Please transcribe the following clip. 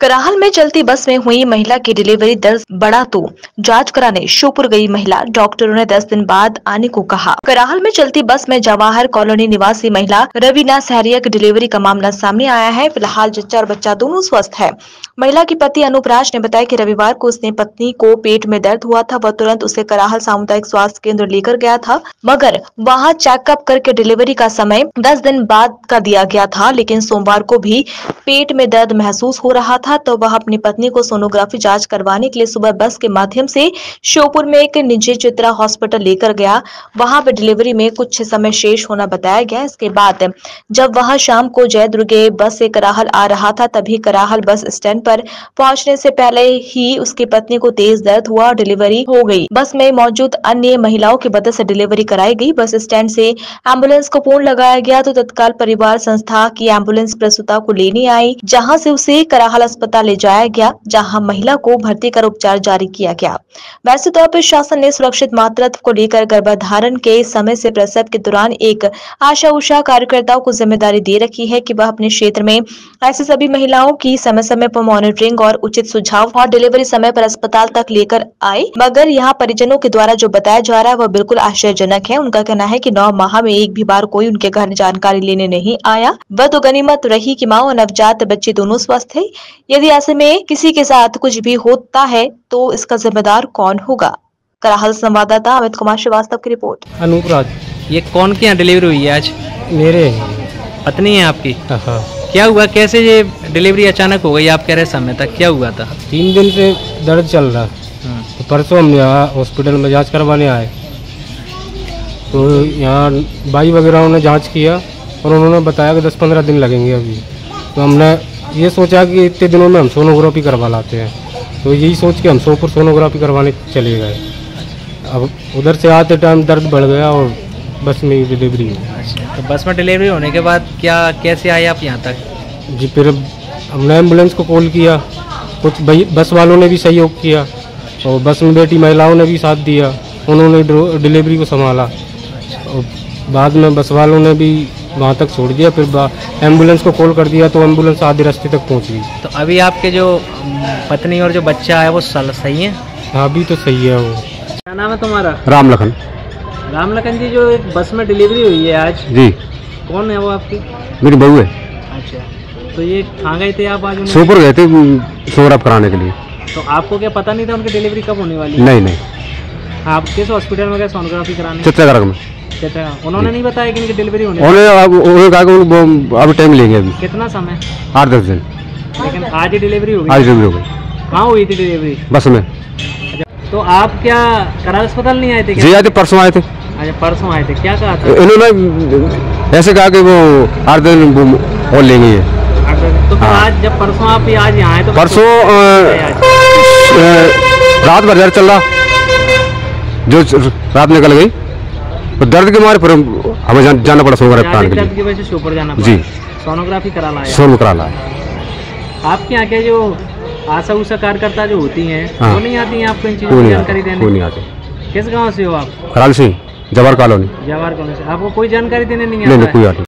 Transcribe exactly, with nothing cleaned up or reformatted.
कराहल में चलती बस में हुई महिला की डिलीवरी दर्ज बढ़ा तो जांच कराने श्योपुर गई महिला, डॉक्टरों ने दस दिन बाद आने को कहा। कराहल में चलती बस में जवाहर कॉलोनी निवासी महिला रविना सहरिया की डिलीवरी का मामला सामने आया है। फिलहाल जच्चा और बच्चा दोनों स्वस्थ है। महिला के पति अनुपराज ने बताया कि रविवार को उसने पत्नी को पेट में दर्द हुआ था, वह तुरंत उसे कराहल सामुदायिक स्वास्थ्य केंद्र लेकर गया था, मगर वहाँ चेकअप करके डिलीवरी का समय दस दिन बाद का दिया गया था, लेकिन सोमवार को भी पेट में दर्द महसूस हो रहा था, तो वह अपनी पत्नी को सोनोग्राफी जांच करवाने के लिए सुबह बस के माध्यम से श्योपुर में एक निजी चित्रा हॉस्पिटल लेकर गया। वहां पर डिलीवरी में कुछ समय शेष होना बताया गया। इसके बाद जब वह शाम को जय दुर्गे बस से कराहल आ रहा था, तभी कराहल बस स्टैंड पर पहुंचने से पहले ही उसकी पत्नी को तेज दर्द हुआ और डिलीवरी हो गई। बस में मौजूद अन्य महिलाओं की मदद से डिलीवरी कराई गई। बस स्टैंड से एम्बुलेंस को फोन लगाया गया तो तत्काल परिवार संस्था की एम्बुलेंस प्रसूता को लेने आई, जहाँ से उसे कराहल अस्पताल ले जाया गया, जहां महिला को भर्ती कर उपचार जारी किया गया। वैसे तो अब शासन ने सुरक्षित मातृत्व को लेकर गर्भधारण के समय से प्रसव के दौरान एक आशा उषा कार्यकर्ताओं को जिम्मेदारी दे रखी है कि वह अपने क्षेत्र में ऐसी सभी महिलाओं की समय समय पर मॉनिटरिंग और उचित सुझाव और डिलीवरी समय पर अस्पताल तक लेकर आए, मगर यहाँ परिजनों के द्वारा जो बताया जा रहा है वह बिल्कुल आश्चर्यजनक है। उनका कहना है कि नौ माह में एक भी बार कोई उनके घर जानकारी लेने नहीं आया। वह तो गनीमत रही कि माँ और नवजात बच्चे दोनों स्वस्थ है। यदि ऐसे में किसी के साथ कुछ भी होता है तो इसका जिम्मेदार कौन होगा। कराहल संवाददाता अमित कुमार श्रीवास्तव की रिपोर्ट। अनुपराज, ये कौन के यहाँ डिलीवरी हुई है आज? मेरे पत्नी है आपकी। क्या हुआ, कैसे ये डिलीवरी अचानक हो गई? आप कह रहे समय तक क्या हुआ था? तीन दिन से दर्द चल रहा, तो परसों हम यहाँ हॉस्पिटल में जाँच करवाने आए तो यहाँ बाई वगैरह ने जाँच किया और उन्होंने बताया कि दस पंद्रह दिन लगेंगे अभी। तो हमने ये सोचा कि इतने दिनों में हम सोनोग्राफी करवा लाते हैं, तो यही सोच के हम श्योपुर सोनोग्राफी करवाने चले गए। अब उधर से आते टाइम दर्द बढ़ गया और बस में डिलीवरी हुई। तो बस में डिलीवरी होने के बाद क्या कैसे आए आप यहाँ तक? जी फिर हमने एम्बुलेंस को कॉल किया, कुछ बस वालों ने भी सहयोग किया और बस में बैठी महिलाओं ने भी साथ दिया, उन्होंने डिलीवरी को संभाला और बाद में बस वालों ने भी वहाँ तक छोड़ दिया। फिर एम्बुलेंस को कॉल कर दिया तो एम्बुलेंस आधे रास्ते तक पहुँच गई। तो अभी आपके जो पत्नी और जो बच्चा है वो सही है? अभी तो सही है वो। क्या नाम है तुम्हारा? रामलखन। रामलखन जी, जो एक बस में डिलीवरी हुई है आज जी, कौन है वो आपकी? मेरी बहू है। अच्छा, तो ये कहाँ गए थे आप आज? श्योपुर गए थे सोनोग्राफ कराने के लिए। तो आपको क्या पता नहीं था उनकी डिलीवरी कब होने वाली? नहीं नहीं। आप किस हॉस्पिटल में गए सोनोग्राफी कराने? चित्रग्रक में। उन्होंने नहीं बताया कि इनकी डिलीवरी होने अभी टाइम लेंगे। अभी कितना समय? आठ दस दिन। लेकिन आज ही डिलीवरी हो गई? आज डिलीवरी हो गई। कहाँ हुई थी डिलीवरी? बस में। तो आप क्या कराहल अस्पताल नहीं आए थे? जी आए थे, परसों आए थे। अच्छा, परसों आए थे। क्या कहा था इन्होंने? ऐसे कहा कि वो आठ दस दिन और लेंगे। तो आज जब परसों आप आज यहाँ आए तो परसों रात भर दर्द चल रहा, जो रात निकल गई तो दर्द के मारे फिर हमें जान, जाना पड़ा सोनोग्राफी के लिए। दर्द की वजह से श्योपुर जाना पड़ा। जी, सोनोग्राफी करा लाया। सोन करा लाया। आपके यहाँ के जो आशा उषा कार्यकर्ता जो होती हैं वो नहीं आती हैं आपको इन चीज़ों की जानकारी देने? वो नहीं आते। किस गांव से हो आप? कराहल से, जवाहर कॉलोनी। जवाहर कॉलोनी से। आपको कोई जानकारी देने नहीं आती?